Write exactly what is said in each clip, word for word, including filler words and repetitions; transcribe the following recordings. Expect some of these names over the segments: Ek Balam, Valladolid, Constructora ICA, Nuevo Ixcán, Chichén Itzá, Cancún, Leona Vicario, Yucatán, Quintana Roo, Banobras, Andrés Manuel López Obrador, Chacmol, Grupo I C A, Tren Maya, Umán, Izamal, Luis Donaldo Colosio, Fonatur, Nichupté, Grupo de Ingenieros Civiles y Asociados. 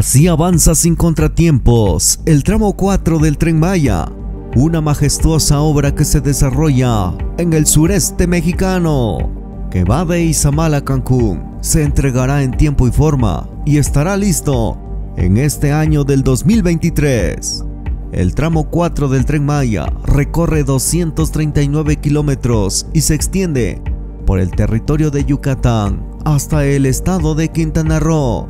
Así avanza sin contratiempos el tramo cuatro del Tren Maya, una majestuosa obra que se desarrolla en el sureste mexicano, que va de Izamal a Cancún. Se entregará en tiempo y forma y estará listo en este año del dos mil veintitrés. El tramo cuatro del Tren Maya recorre doscientos treinta y nueve kilómetros y se extiende por el territorio de Yucatán hasta el estado de Quintana Roo.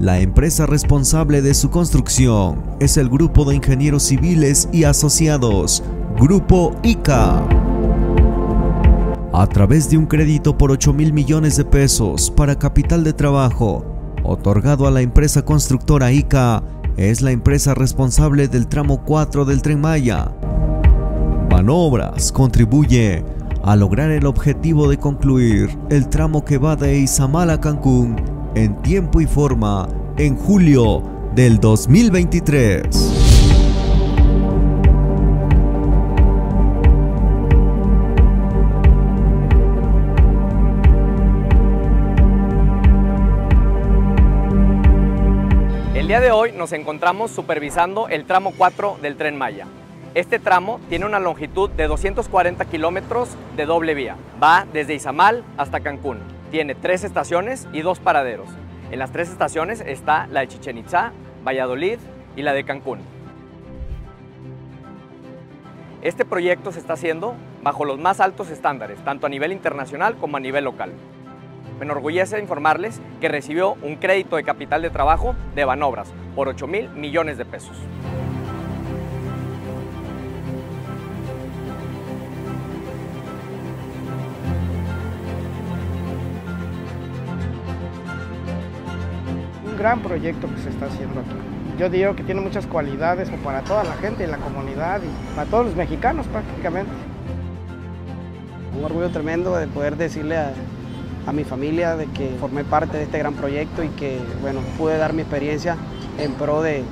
La empresa responsable de su construcción es el Grupo de Ingenieros Civiles y Asociados, Grupo I C A. A través de un crédito por ocho mil millones de pesos para capital de trabajo, otorgado a la empresa constructora I C A, es la empresa responsable del tramo cuatro del Tren Maya. Banobras contribuye a lograr el objetivo de concluir el tramo que va de Izamal a Cancún en tiempo y forma en julio del dos mil veintitrés. El día de hoy nos encontramos supervisando el tramo cuatro del Tren Maya. Este tramo tiene una longitud de doscientos cuarenta kilómetros de doble vía. Va desde Izamal hasta Cancún. Tiene tres estaciones y dos paraderos. En las tres estaciones está la de Chichén Itzá, Valladolid y la de Cancún. Este proyecto se está haciendo bajo los más altos estándares, tanto a nivel internacional como a nivel local. Me enorgullece informarles que recibió un crédito de capital de trabajo de Banobras por ocho mil millones de pesos. Gran proyecto que se está haciendo aquí. Yo digo que tiene muchas cualidades para toda la gente y la comunidad y para todos los mexicanos prácticamente. Un orgullo tremendo de poder decirle a, a mi familia de que formé parte de este gran proyecto y que, bueno, pude dar mi experiencia en pro de,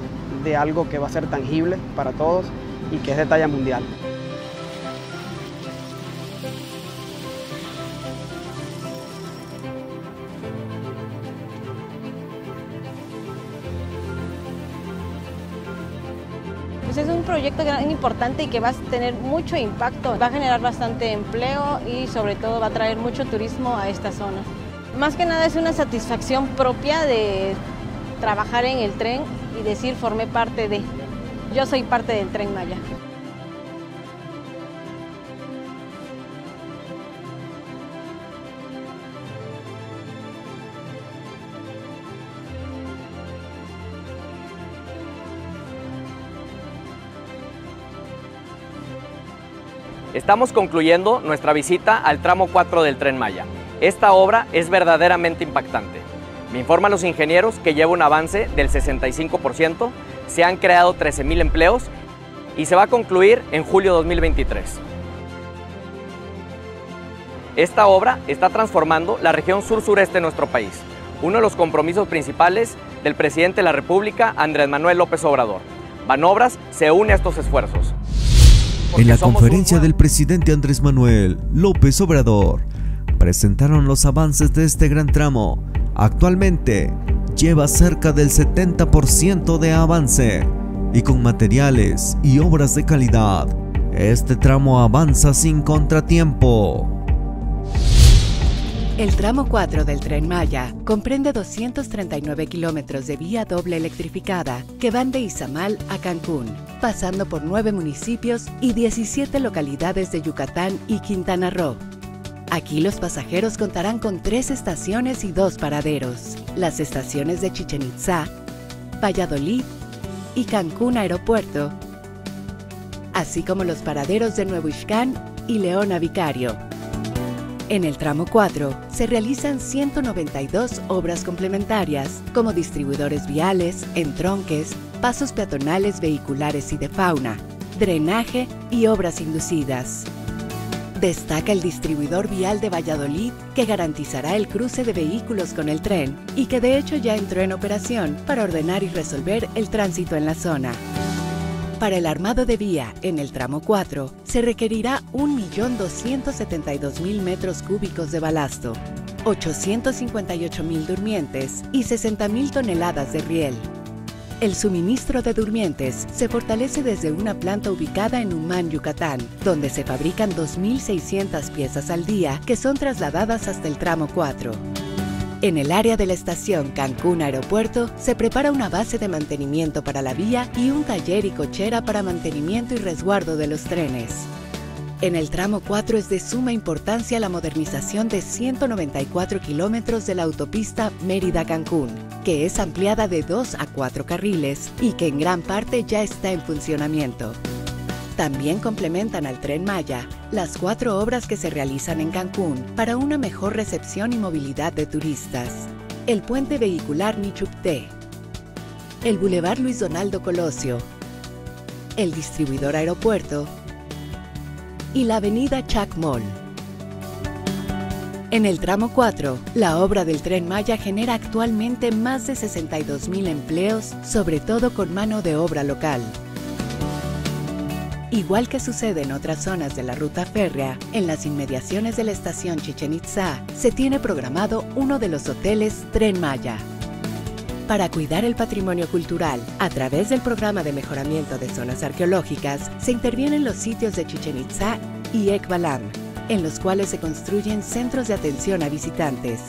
de algo que va a ser tangible para todos y que es de talla mundial. Es un proyecto gran, importante y que va a tener mucho impacto, va a generar bastante empleo y sobre todo va a traer mucho turismo a esta zona. Más que nada es una satisfacción propia de trabajar en el tren y decir formé parte de, yo soy parte del Tren Maya. Estamos concluyendo nuestra visita al tramo cuatro del Tren Maya. Esta obra es verdaderamente impactante. Me informan los ingenieros que lleva un avance del sesenta y cinco por ciento, se han creado trece mil empleos y se va a concluir en julio dos mil veintitrés. Esta obra está transformando la región sur-sureste de nuestro país, uno de los compromisos principales del presidente de la República, Andrés Manuel López Obrador. Banobras se une a estos esfuerzos. En la conferencia del presidente Andrés Manuel López Obrador, presentaron los avances de este gran tramo. Actualmente lleva cerca del setenta por ciento de avance y con materiales y obras de calidad, este tramo avanza sin contratiempo. El tramo cuatro del Tren Maya comprende doscientos treinta y nueve kilómetros de vía doble electrificada que van de Izamal a Cancún, pasando por nueve municipios y diecisiete localidades de Yucatán y Quintana Roo. Aquí los pasajeros contarán con tres estaciones y dos paraderos, las estaciones de Chichén Itzá, Valladolid y Cancún Aeropuerto, así como los paraderos de Nuevo Ixcán y Leona Vicario. En el tramo cuatro se realizan ciento noventa y dos obras complementarias, como distribuidores viales, entronques, pasos peatonales vehiculares y de fauna, drenaje y obras inducidas. Destaca el distribuidor vial de Valladolid, que garantizará el cruce de vehículos con el tren y que de hecho ya entró en operación para ordenar y resolver el tránsito en la zona. Para el armado de vía en el tramo cuatro se requerirá un millón doscientos setenta y dos mil metros cúbicos de balasto, ochocientos cincuenta y ocho mil durmientes y sesenta mil toneladas de riel. El suministro de durmientes se fortalece desde una planta ubicada en Umán, Yucatán, donde se fabrican dos mil seiscientas piezas al día que son trasladadas hasta el tramo cuatro. En el área de la estación Cancún Aeropuerto se prepara una base de mantenimiento para la vía y un taller y cochera para mantenimiento y resguardo de los trenes. En el tramo cuatro es de suma importancia la modernización de ciento noventa y cuatro kilómetros de la autopista Mérida-Cancún, que es ampliada de dos a cuatro carriles y que en gran parte ya está en funcionamiento. También complementan al Tren Maya las cuatro obras que se realizan en Cancún para una mejor recepción y movilidad de turistas. El puente vehicular Nichupté, el bulevar Luis Donaldo Colosio, el distribuidor aeropuerto y la avenida Chacmol. En el tramo cuatro, la obra del Tren Maya genera actualmente más de sesenta y dos mil empleos, sobre todo con mano de obra local. Igual que sucede en otras zonas de la ruta férrea, en las inmediaciones de la estación Chichén Itzá se tiene programado uno de los hoteles Tren Maya. Para cuidar el patrimonio cultural, a través del programa de mejoramiento de zonas arqueológicas, se intervienen los sitios de Chichén Itzá y Ek Balam, en los cuales se construyen centros de atención a visitantes.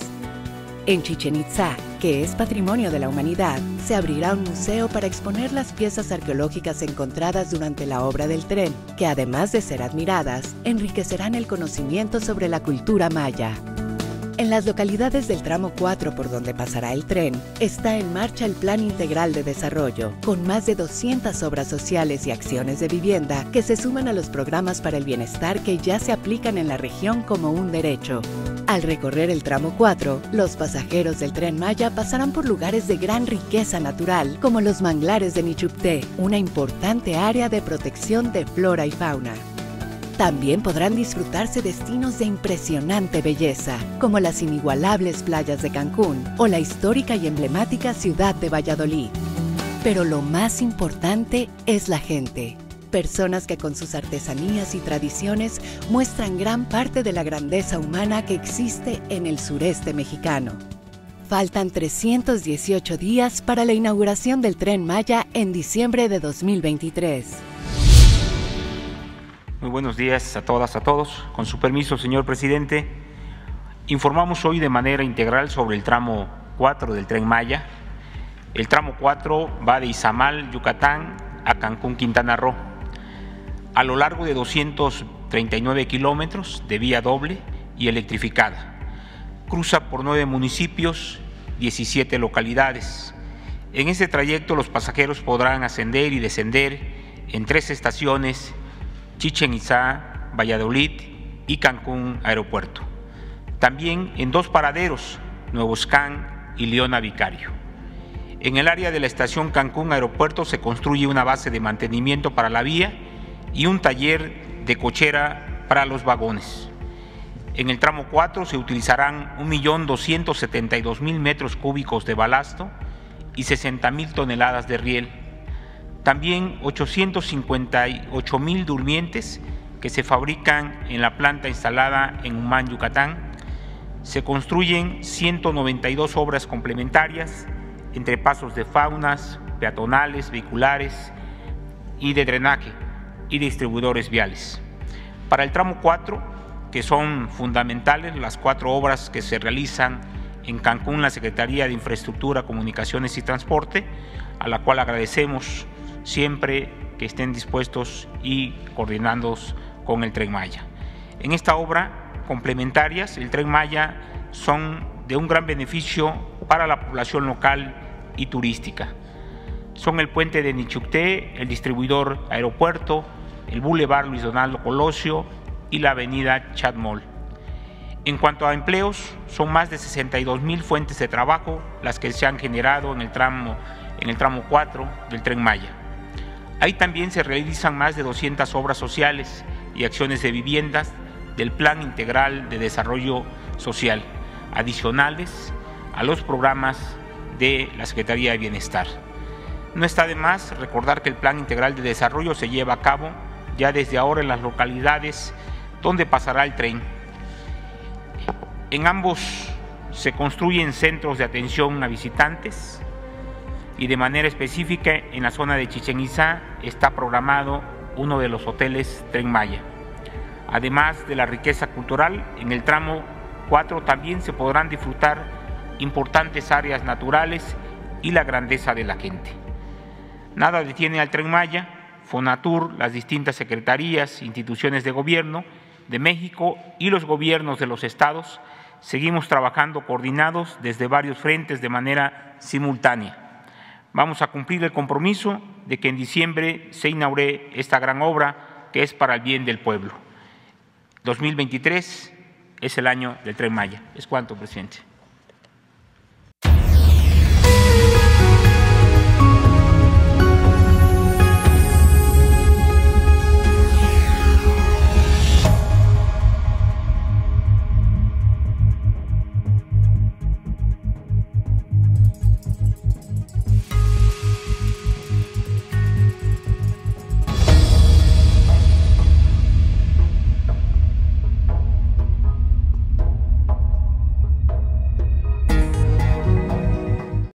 En Chichén Itzá, que es patrimonio de la humanidad, se abrirá un museo para exponer las piezas arqueológicas encontradas durante la obra del tren, que además de ser admiradas, enriquecerán el conocimiento sobre la cultura maya. En las localidades del tramo cuatro por donde pasará el tren, está en marcha el Plan Integral de Desarrollo, con más de doscientas obras sociales y acciones de vivienda que se suman a los programas para el bienestar que ya se aplican en la región como un derecho. Al recorrer el tramo cuatro, los pasajeros del Tren Maya pasarán por lugares de gran riqueza natural, como los manglares de Nichupté, una importante área de protección de flora y fauna. También podrán disfrutarse destinos de impresionante belleza, como las inigualables playas de Cancún o la histórica y emblemática ciudad de Valladolid. Pero lo más importante es la gente. Personas que con sus artesanías y tradiciones muestran gran parte de la grandeza humana que existe en el sureste mexicano. Faltan trescientos dieciocho días para la inauguración del Tren Maya en diciembre de dos mil veintitrés. Muy buenos días a todas, a todos. Con su permiso, señor presidente, informamos hoy de manera integral sobre el tramo cuatro del Tren Maya. El tramo cuatro va de Izamal, Yucatán, a Cancún, Quintana Roo. A lo largo de doscientos treinta y nueve kilómetros de vía doble y electrificada. Cruza por nueve municipios, diecisiete localidades. En este trayecto los pasajeros podrán ascender y descender en tres estaciones, Chichén Itzá, Valladolid y Cancún Aeropuerto. También en dos paraderos, Nuevo Ixcán y Leona Vicario. En el área de la estación Cancún Aeropuerto se construye una base de mantenimiento para la vía y un taller de cochera para los vagones. En el tramo cuatro se utilizarán un millón doscientos setenta y dos mil metros cúbicos de balasto y sesenta mil toneladas de riel. También ochocientos cincuenta y ocho mil durmientes que se fabrican en la planta instalada en Umán, Yucatán. Se construyen ciento noventa y dos obras complementarias entre pasos de faunas, peatonales, vehiculares y de drenaje y distribuidores viales. Para el tramo cuatro, que son fundamentales las cuatro obras que se realizan en Cancún, la Secretaría de Infraestructura, Comunicaciones y Transporte, a la cual agradecemos siempre que estén dispuestos y coordinados con el Tren Maya. En esta obra complementarias, el Tren Maya son de un gran beneficio para la población local y turística. Son el puente de Nichupté, el distribuidor aeropuerto, el bulevar Luis Donaldo Colosio y la avenida Chacmol. En cuanto a empleos, son más de sesenta y dos mil fuentes de trabajo las que se han generado en el tramo, en el tramo cuatro del Tren Maya. Ahí también se realizan más de doscientas obras sociales y acciones de viviendas del Plan Integral de Desarrollo Social, adicionales a los programas de la Secretaría de Bienestar. No está de más recordar que el Plan Integral de Desarrollo se lleva a cabo ya desde ahora en las localidades donde pasará el tren. En ambos se construyen centros de atención a visitantes, y de manera específica en la zona de Chichén Itzá está programado uno de los hoteles Tren Maya. Además de la riqueza cultural, en el tramo cuatro también se podrán disfrutar importantes áreas naturales y la grandeza de la gente. Nada detiene al Tren Maya. Fonatur, las distintas secretarías, instituciones de gobierno de México y los gobiernos de los estados seguimos trabajando coordinados desde varios frentes de manera simultánea. Vamos a cumplir el compromiso de que en diciembre se inaugure esta gran obra que es para el bien del pueblo. dos mil veintitrés es el año del Tren Maya. Es cuanto, presidente.